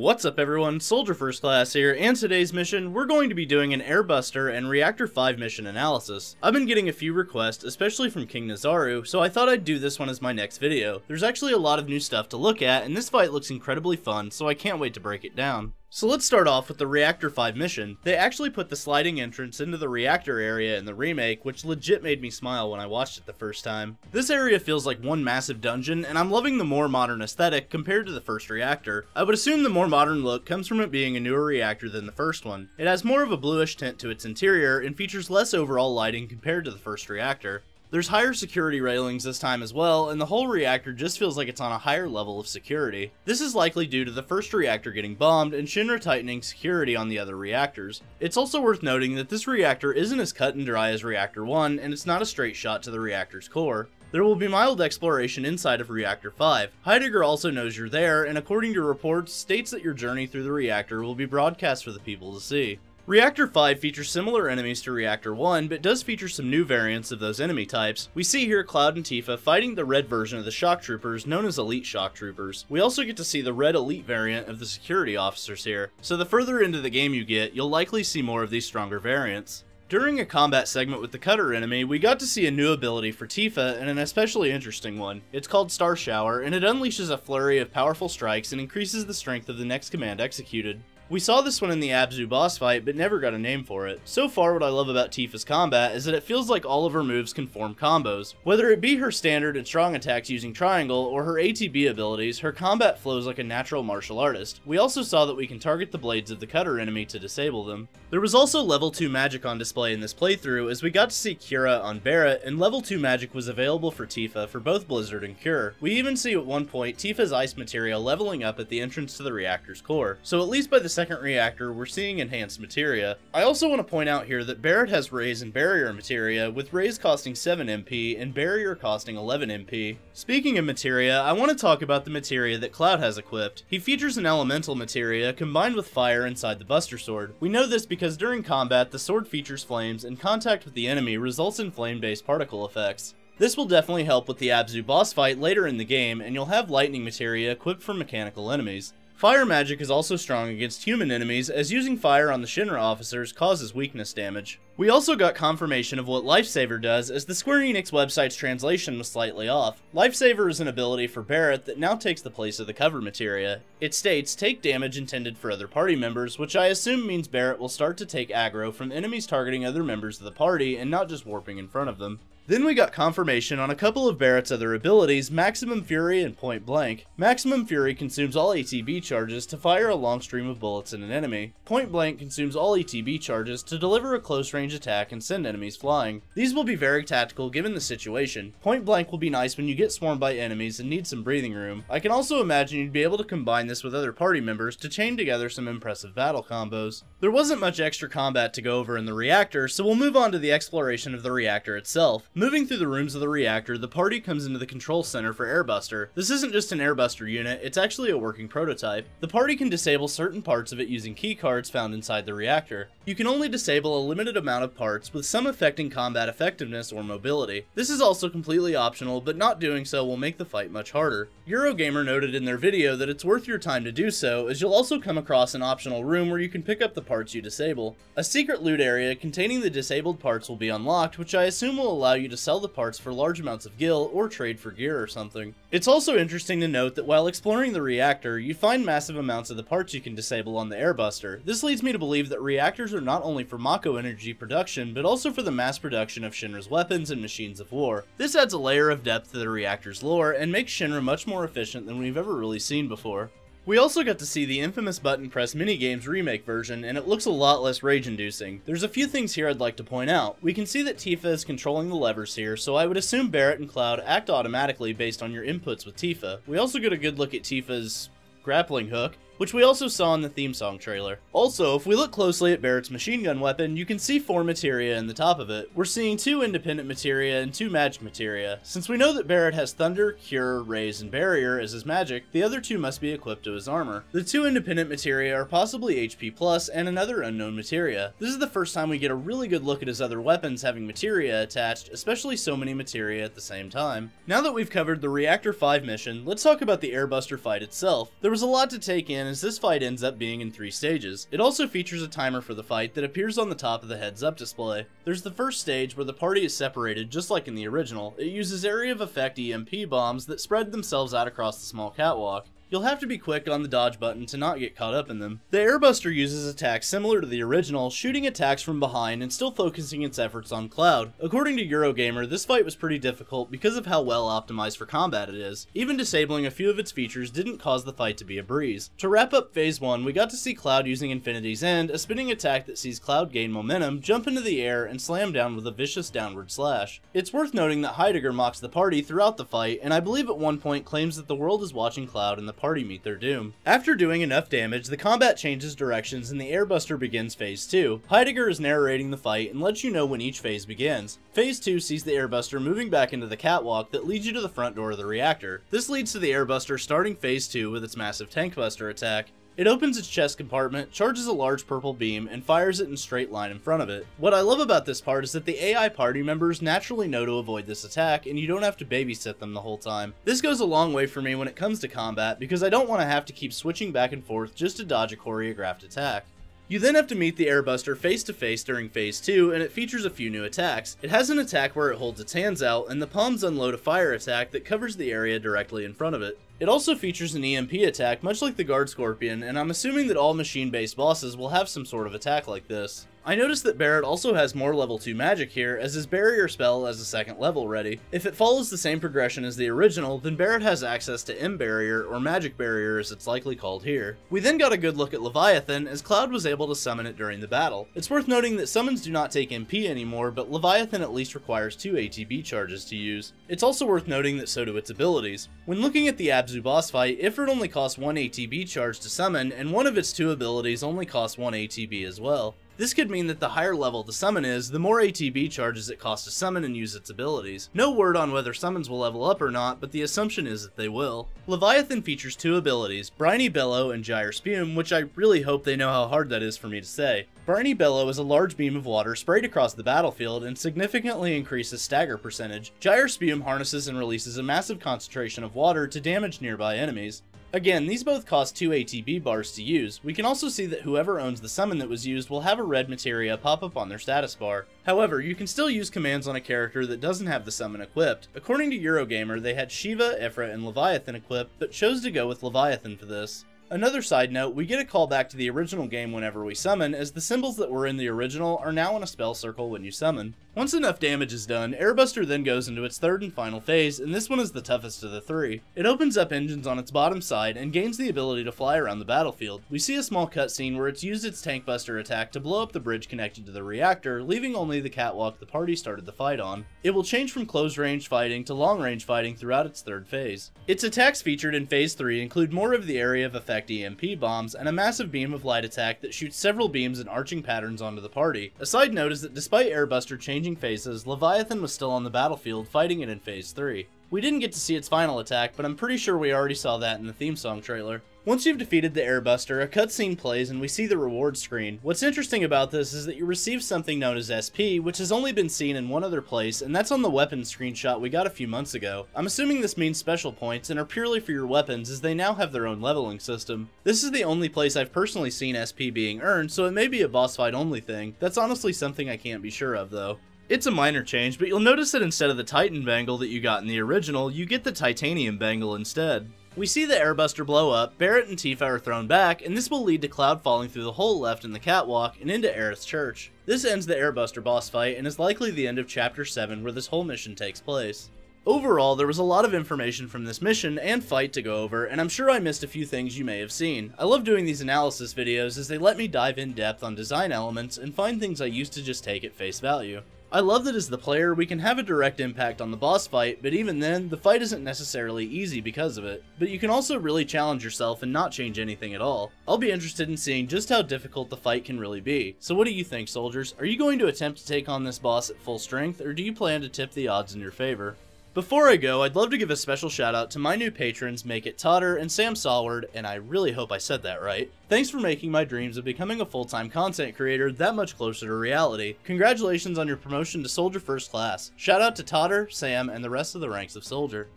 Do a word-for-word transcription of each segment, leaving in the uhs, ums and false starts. What's up everyone, Soldier First Class here, and today's mission we're going to be doing an Airbuster and Reactor five mission analysis. I've been getting a few requests, especially from King Nazaru, so I thought I'd do this one as my next video. There's actually a lot of new stuff to look at, and this fight looks incredibly fun, so I can't wait to break it down. So let's start off with the Reactor five mission. They actually put the sliding entrance into the reactor area in the remake, which legit made me smile when I watched it the first time. This area feels like one massive dungeon, and I'm loving the more modern aesthetic compared to the first reactor. I would assume the more modern look comes from it being a newer reactor than the first one. It has more of a bluish tint to its interior and features less overall lighting compared to the first reactor. There's higher security railings this time as well, and the whole reactor just feels like it's on a higher level of security. This is likely due to the first reactor getting bombed and Shinra tightening security on the other reactors. It's also worth noting that this reactor isn't as cut and dry as Reactor one, and it's not a straight shot to the reactor's core. There will be mild exploration inside of Reactor five. Heidegger also knows you're there, and according to reports, states that your journey through the reactor will be broadcast for the people to see. Reactor five features similar enemies to Reactor one, but does feature some new variants of those enemy types. We see here Cloud and Tifa fighting the red version of the Shock Troopers, known as Elite Shock Troopers. We also get to see the red Elite variant of the Security Officers here, so the further into the game you get, you'll likely see more of these stronger variants. During a combat segment with the Cutter enemy, we got to see a new ability for Tifa, and an especially interesting one. It's called Star Shower, and it unleashes a flurry of powerful strikes and increases the strength of the next command executed. We saw this one in the Abzu boss fight, but never got a name for it. So far, what I love about Tifa's combat is that it feels like all of her moves can form combos. Whether it be her standard and strong attacks using triangle, or her A T B abilities, her combat flows like a natural martial artist. We also saw that we can target the blades of the Cutter enemy to disable them. There was also level two magic on display in this playthrough, as we got to see Cura on Barret, and level two magic was available for Tifa for both Blizzard and Cure. We even see at one point Tifa's ice materia leveling up at the entrance to the reactor's core, so at least by the second reactor, we're seeing enhanced materia. I also want to point out here that Barret has Raze and Barrier materia, with Raze costing seven M P and Barrier costing eleven M P. Speaking of materia, I want to talk about the materia that Cloud has equipped. He features an elemental materia combined with fire inside the Buster Sword. We know this because during combat, the sword features flames, and contact with the enemy results in flame-based particle effects. This will definitely help with the Abzu boss fight later in the game, and you'll have lightning materia equipped for mechanical enemies. Fire magic is also strong against human enemies, as using fire on the Shinra officers causes weakness damage. We also got confirmation of what Lifesaver does, as the Square Enix website's translation was slightly off. Lifesaver is an ability for Barret that now takes the place of the cover materia. It states, take damage intended for other party members, which I assume means Barret will start to take aggro from enemies targeting other members of the party and not just warping in front of them. Then we got confirmation on a couple of Barret's other abilities, Maximum Fury and Point Blank. Maximum Fury consumes all A T B charges to fire a long stream of bullets at an enemy. Point Blank consumes all A T B charges to deliver a close range attack and send enemies flying. These will be very tactical given the situation. Point Blank will be nice when you get swarmed by enemies and need some breathing room. I can also imagine you'd be able to combine this with other party members to chain together some impressive battle combos. There wasn't much extra combat to go over in the reactor, so we'll move on to the exploration of the reactor itself. Moving through the rooms of the reactor, the party comes into the control center for Airbuster. This isn't just an Airbuster unit, it's actually a working prototype. The party can disable certain parts of it using key cards found inside the reactor. You can only disable a limited amount of parts, with some affecting combat effectiveness or mobility. This is also completely optional, but not doing so will make the fight much harder. Eurogamer noted in their video that it's worth your time to do so, as you'll also come across an optional room where you can pick up the parts you disable. A secret loot area containing the disabled parts will be unlocked, which I assume will allow you to sell the parts for large amounts of gil or trade for gear or something. It's also interesting to note that while exploring the reactor, you find massive amounts of the parts you can disable on the Airbuster. This leads me to believe that reactors are not only for Mako energy production, but also for the mass production of Shinra's weapons and machines of war. This adds a layer of depth to the reactor's lore and makes Shinra much more efficient than we've ever really seen before. We also got to see the infamous button press minigames remake version, and it looks a lot less rage-inducing. There's a few things here I'd like to point out. We can see that Tifa is controlling the levers here, so I would assume Barret and Cloud act automatically based on your inputs with Tifa. We also get a good look at Tifa's grappling hook, which we also saw in the theme song trailer. Also, if we look closely at Barret's machine gun weapon, you can see four materia in the top of it. We're seeing two independent materia and two magic materia. Since we know that Barret has Thunder, Cure, Raze, and Barrier as his magic, the other two must be equipped to his armor. The two independent materia are possibly H P plus and another unknown materia. This is the first time we get a really good look at his other weapons having materia attached, especially so many materia at the same time. Now that we've covered the Reactor five mission, let's talk about the Airbuster fight itself. There was a lot to take in, and as this fight ends up being in three stages. It also features a timer for the fight that appears on the top of the heads-up display. There's the first stage where the party is separated just like in the original. It uses area of effect E M P bombs that spread themselves out across the small catwalk. You'll have to be quick on the dodge button to not get caught up in them. The Airbuster uses attacks similar to the original, shooting attacks from behind and still focusing its efforts on Cloud. According to Eurogamer, this fight was pretty difficult because of how well optimized for combat it is. Even disabling a few of its features didn't cause the fight to be a breeze. To wrap up Phase one, we got to see Cloud using Infinity's End, a spinning attack that sees Cloud gain momentum, jump into the air, and slam down with a vicious downward slash. It's worth noting that Heidegger mocks the party throughout the fight, and I believe at one point claims that the world is watching Cloud in the party meet their doom. After doing enough damage, the combat changes directions and the Airbuster begins Phase two. Heidegger is narrating the fight and lets you know when each phase begins. Phase two sees the Airbuster moving back into the catwalk that leads you to the front door of the reactor. This leads to the Airbuster starting Phase two with its massive Tankbuster attack. It opens its chest compartment, charges a large purple beam, and fires it in straight line in front of it. What I love about this part is that the A I party members naturally know to avoid this attack, and you don't have to babysit them the whole time. This goes a long way for me when it comes to combat, because I don't want to have to keep switching back and forth just to dodge a choreographed attack. You then have to meet the Airbuster face-to-face during Phase two, and it features a few new attacks. It has an attack where it holds its hands out, and the palms unload a fire attack that covers the area directly in front of it. It also features an E M P attack, much like the Guard Scorpion, and I'm assuming that all machine-based bosses will have some sort of attack like this. I noticed that Barret also has more level two magic here, as his Barrier spell has a second level ready. If it follows the same progression as the original, then Barret has access to M Barrier, or Magic Barrier as it's likely called here. We then got a good look at Leviathan, as Cloud was able to summon it during the battle. It's worth noting that summons do not take M P anymore, but Leviathan at least requires two A T B charges to use. It's also worth noting that so do its abilities. When looking at the Abzu boss fight, Ifrit only costs one A T B charge to summon, and one of its two abilities only costs one A T B as well. This could mean that the higher level the summon is, the more A T B charges it costs to summon and use its abilities. No word on whether summons will level up or not, but the assumption is that they will. Leviathan features two abilities, Briny Bellow and Gyre Spume, which I really hope they know how hard that is for me to say. Briny Bellow is a large beam of water sprayed across the battlefield and significantly increases stagger percentage. Gyre Spume harnesses and releases a massive concentration of water to damage nearby enemies. Again, these both cost two A T B bars to use. We can also see that whoever owns the summon that was used will have a red Materia pop up on their status bar. However, you can still use commands on a character that doesn't have the summon equipped. According to Eurogamer, they had Shiva, Ifrit, and Leviathan equipped, but chose to go with Leviathan for this. Another side note, we get a callback to the original game whenever we summon, as the symbols that were in the original are now in a spell circle when you summon. Once enough damage is done, Airbuster then goes into its third and final phase, and this one is the toughest of the three. It opens up engines on its bottom side and gains the ability to fly around the battlefield. We see a small cutscene where it's used its Tankbuster attack to blow up the bridge connected to the reactor, leaving only the catwalk the party started the fight on. It will change from close-range fighting to long-range fighting throughout its third phase. Its attacks featured in Phase three include more of the area of effect E M P bombs, and a massive beam of light attack that shoots several beams in arching patterns onto the party. A side note is that despite Airbuster changing phases, Leviathan was still on the battlefield fighting it in Phase three. We didn't get to see its final attack, but I'm pretty sure we already saw that in the theme song trailer. Once you've defeated the Airbuster, a cutscene plays and we see the reward screen. What's interesting about this is that you receive something known as S P, which has only been seen in one other place, and that's on the weapons screenshot we got a few months ago. I'm assuming this means special points and are purely for your weapons, as they now have their own leveling system. This is the only place I've personally seen S P being earned, so it may be a boss fight only thing. That's honestly something I can't be sure of though. It's a minor change, but you'll notice that instead of the Titan bangle that you got in the original, you get the titanium bangle instead. We see the Airbuster blow up, Barret and Tifa are thrown back, and this will lead to Cloud falling through the hole left in the catwalk and into Aerith's church. This ends the Airbuster boss fight and is likely the end of Chapter seven where this whole mission takes place. Overall, there was a lot of information from this mission and fight to go over, and I'm sure I missed a few things you may have seen. I love doing these analysis videos as they let me dive in depth on design elements and find things I used to just take at face value. I love that as the player, we can have a direct impact on the boss fight, but even then, the fight isn't necessarily easy because of it. But you can also really challenge yourself and not change anything at all. I'll be interested in seeing just how difficult the fight can really be. So what do you think, soldiers? Are you going to attempt to take on this boss at full strength, or do you plan to tip the odds in your favor? Before I go, I'd love to give a special shout out to my new patrons, Make It Totter and Sam Solward, and I really hope I said that right. Thanks for making my dreams of becoming a full-time content creator that much closer to reality. Congratulations on your promotion to Soldier First Class. Shout out to Totter, Sam, and the rest of the ranks of Soldier.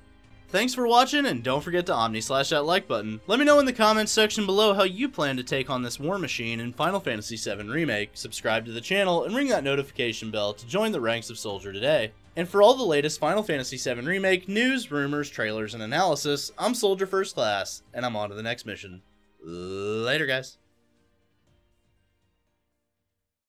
Thanks for watching, and don't forget to Omni slash that like button. Let me know in the comments section below how you plan to take on this war machine in Final Fantasy seven Remake, subscribe to the channel, and ring that notification bell to join the ranks of Soldier today. And for all the latest Final Fantasy seven Remake news, rumors, trailers, and analysis, I'm Soldier First Class, and I'm on to the next mission. Later, guys.